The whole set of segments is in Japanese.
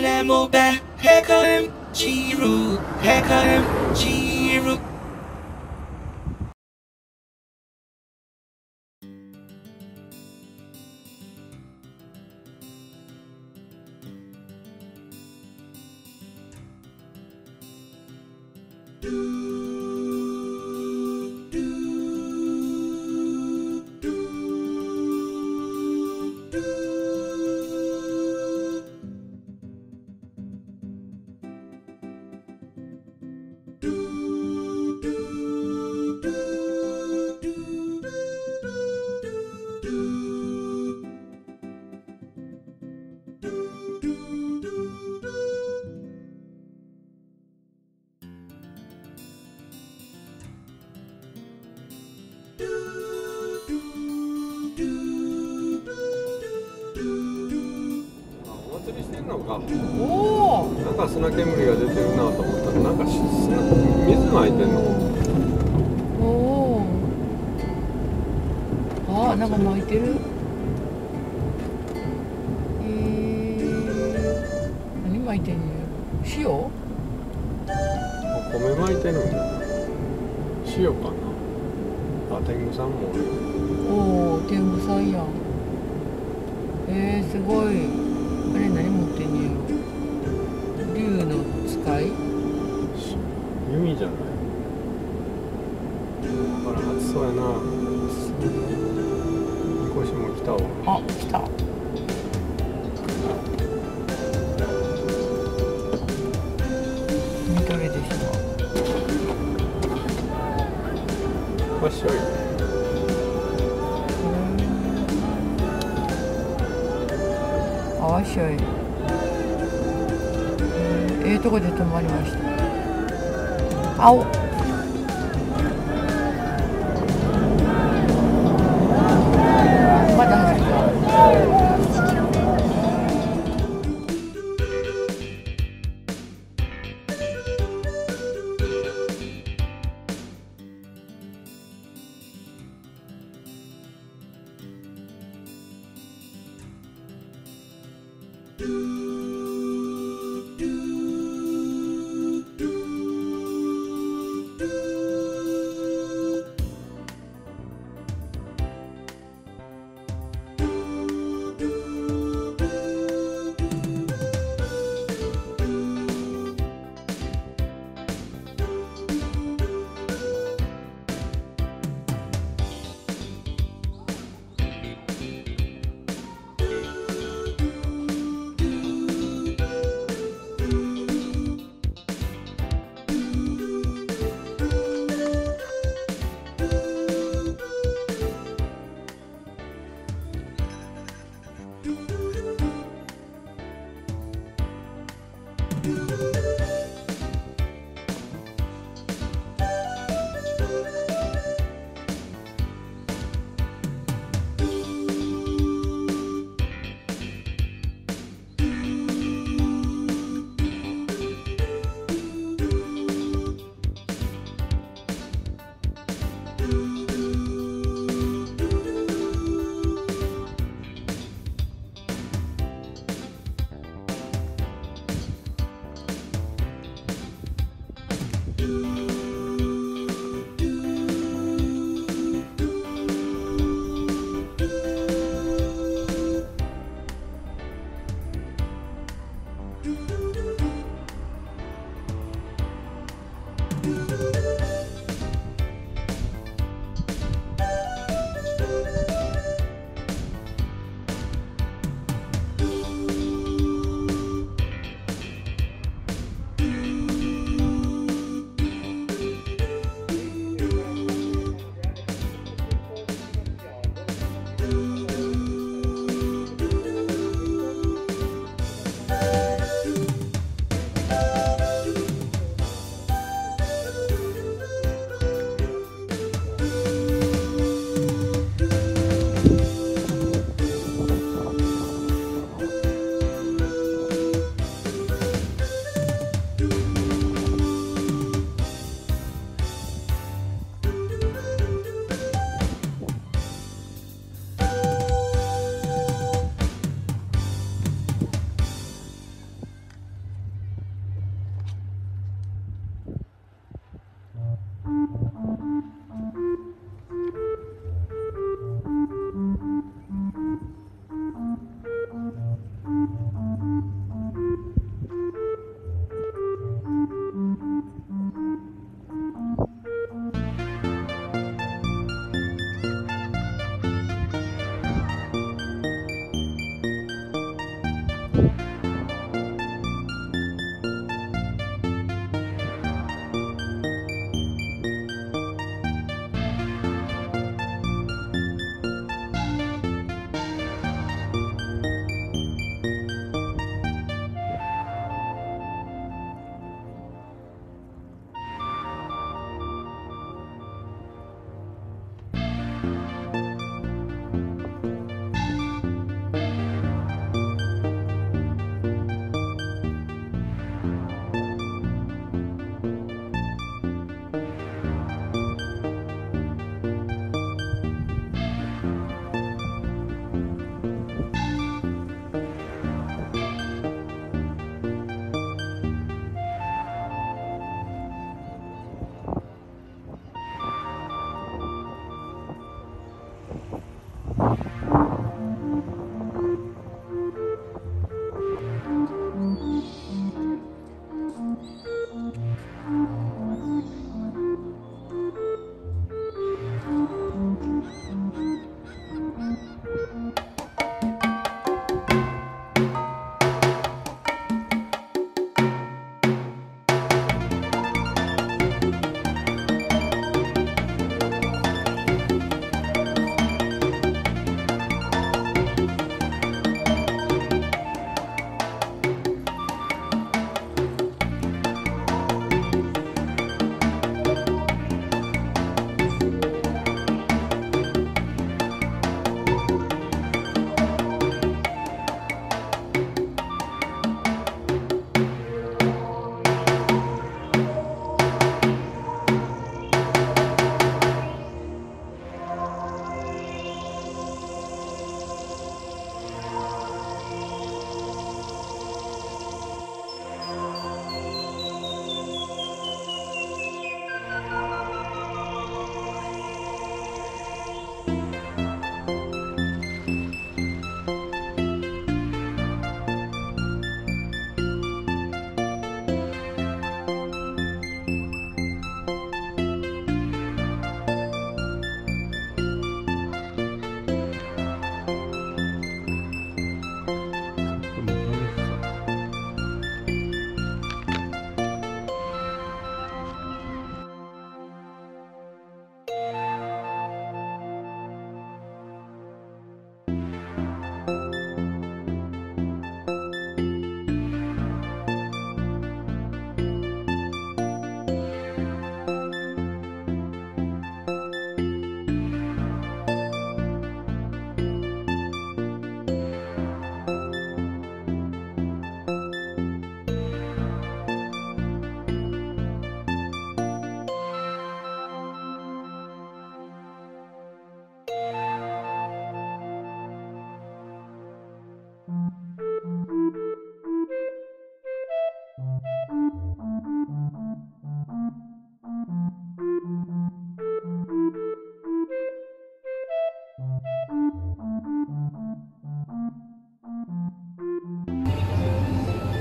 ねもべへかえんじるへかえんじるなんか砂煙が出てるなと思ったらなんか水まいてんの。おお。ああなんか巻いてる。何巻いてんの？塩？米巻いてるんだ。塩かな。あ天狗さんもおる。おお天狗さんやん。すごい。あれ何持ってんねん。竜の使い？弓じゃない。だから暑そうやな。みこしも来たわ。あ、来た。見とれてしまう。わっしょい。わっしょい。ええとこで止まりました。あお。まだ走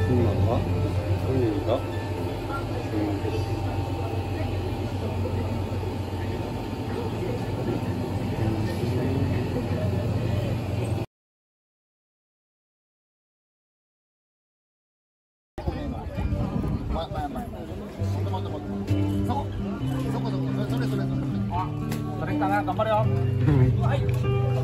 10만원 올리기가 중요합니다.それかな、頑張れよ。はい。